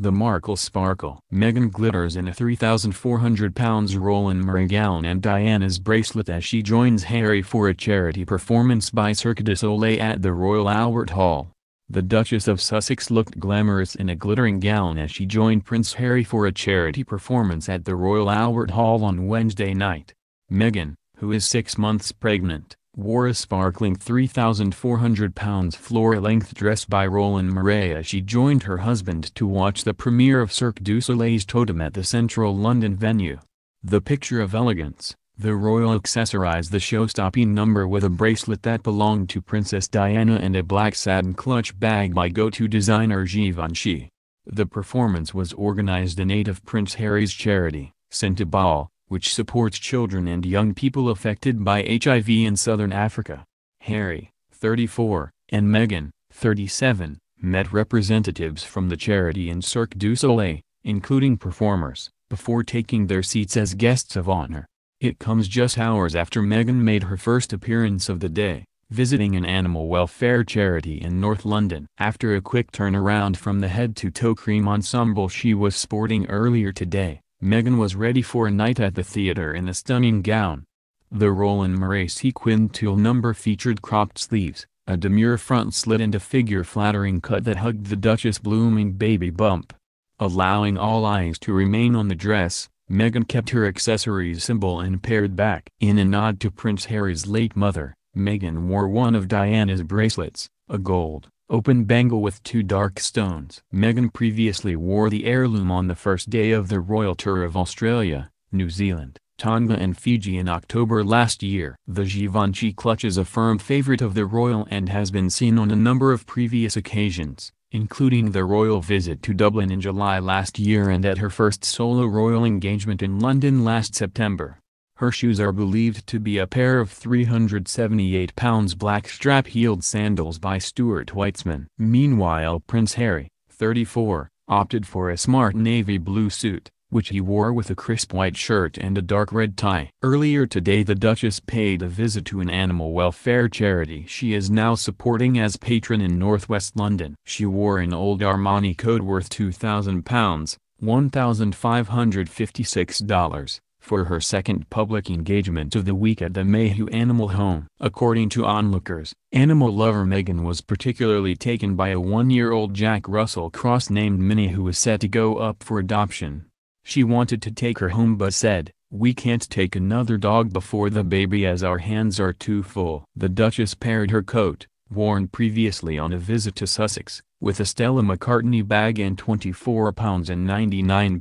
The Markle sparkle. Meghan glitters in a £3,400 Roland Mouret gown and Diana's bracelet as she joins Harry for a charity performance by Cirque du Soleil at the Royal Albert Hall. The Duchess of Sussex looked glamorous in a glittering gown as she joined Prince Harry for a charity performance at the Royal Albert Hall on Wednesday night. Meghan, who is 6 months pregnant, wore a sparkling £3,400 floor-length dress by Roland Mouret as she joined her husband to watch the premiere of Cirque du Soleil's Totem at the central London venue. The picture of elegance, the royal accessorized the show-stopping number with a bracelet that belonged to Princess Diana and a black satin clutch bag by go-to designer Givenchy. The performance was organized in aid of Prince Harry's charity, Sentebale, which supports children and young people affected by HIV in southern Africa. Harry, 34, and Meghan, 37, met representatives from the charity and Cirque du Soleil, including performers, before taking their seats as guests of honor. It comes just hours after Meghan made her first appearance of the day, visiting an animal welfare charity in North London. After a quick turnaround from the head-to-toe cream ensemble she was sporting earlier today, Meghan was ready for a night at the theater in a stunning gown. The Roland Mouret sequined tulle number featured cropped sleeves, a demure front slit and a figure-flattering cut that hugged the Duchess' blooming baby bump. Allowing all eyes to remain on the dress, Meghan kept her accessories simple and pared back. In a nod to Prince Harry's late mother, Meghan wore one of Diana's bracelets, a gold, open bangle with two dark stones. Meghan previously wore the heirloom on the first day of the royal tour of Australia, New Zealand, Tonga and Fiji in October last year. The Givenchy clutch is a firm favorite of the royal and has been seen on a number of previous occasions, including the royal visit to Dublin in July last year and at her first solo royal engagement in London last September. Her shoes are believed to be a pair of £378 black strap-heeled sandals by Stuart Weitzman. Meanwhile, Prince Harry, 34, opted for a smart navy blue suit, which he wore with a crisp white shirt and a dark red tie. Earlier today, the Duchess paid a visit to an animal welfare charity she is now supporting as patron in northwest London. She wore an old Armani coat worth £2,000, $1,556. For her second public engagement of the week at the Mayhew Animal Home. According to onlookers, animal lover Meghan was particularly taken by a 1-year-old Jack Russell Cross named Minnie who was set to go up for adoption. She wanted to take her home but said, "We can't take another dog before the baby as our hands are too full." The Duchess paired her coat, worn previously on a visit to Sussex, with a Stella McCartney bag and £24.99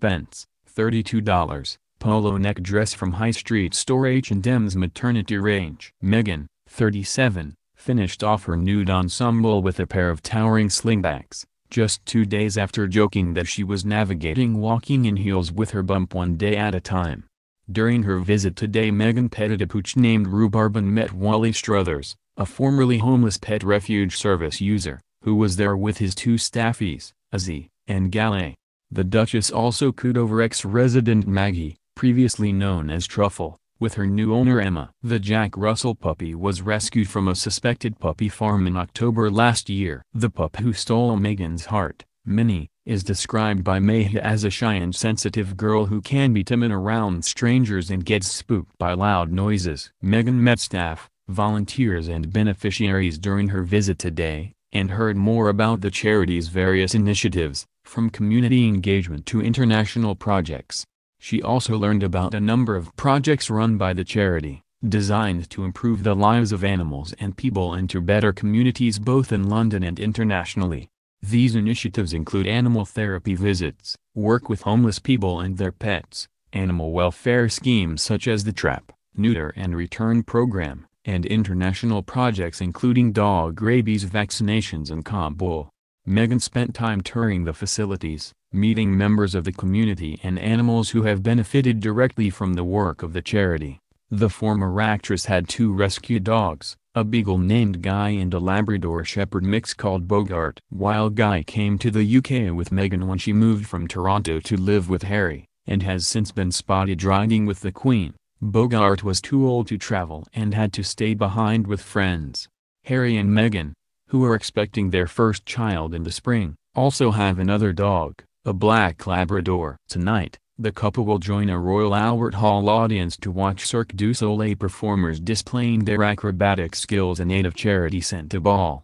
($32) polo neck dress from high street store H&M's maternity range. Meghan, 37, finished off her nude ensemble with a pair of towering slingbacks, just 2 days after joking that she was navigating walking in heels with her bump one day at a time. During her visit today, Meghan petted a pooch named Rhubarb and met Wally Struthers, a formerly homeless pet refuge service user, who was there with his 2 staffies, Azzy and Galay. The Duchess also cooed over ex-resident Maggie, previously known as Truffle, with her new owner Emma. The Jack Russell puppy was rescued from a suspected puppy farm in October last year. The pup who stole Meghan's heart, Minnie, is described by Mayhew as a shy and sensitive girl who can be timid around strangers and gets spooked by loud noises. Meghan met staff, volunteers and beneficiaries during her visit today, and heard more about the charity's various initiatives, from community engagement to international projects. She also learned about a number of projects run by the charity, designed to improve the lives of animals and people and to better communities both in London and internationally. These initiatives include animal therapy visits, work with homeless people and their pets, animal welfare schemes such as the Trap, Neuter and Return Program, and international projects including dog rabies vaccinations in Kabul. Meghan spent time touring the facilities, meeting members of the community and animals who have benefited directly from the work of the charity. The former actress had 2 rescue dogs, a beagle named Guy and a Labrador Shepherd mix called Bogart. While Guy came to the UK with Meghan when she moved from Toronto to live with Harry, and has since been spotted riding with the Queen, Bogart was too old to travel and had to stay behind with friends. Harry and Meghan, who are expecting their first child in the spring, also have another dog, a black Labrador. Tonight, the couple will join a Royal Albert Hall audience to watch Cirque du Soleil performers displaying their acrobatic skills in aid of charity Sentebale.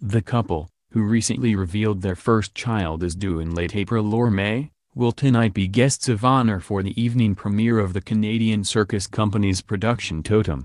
The couple, who recently revealed their first child is due in late April or May, will tonight be guests of honor for the evening premiere of the Canadian Circus Company's production Totem.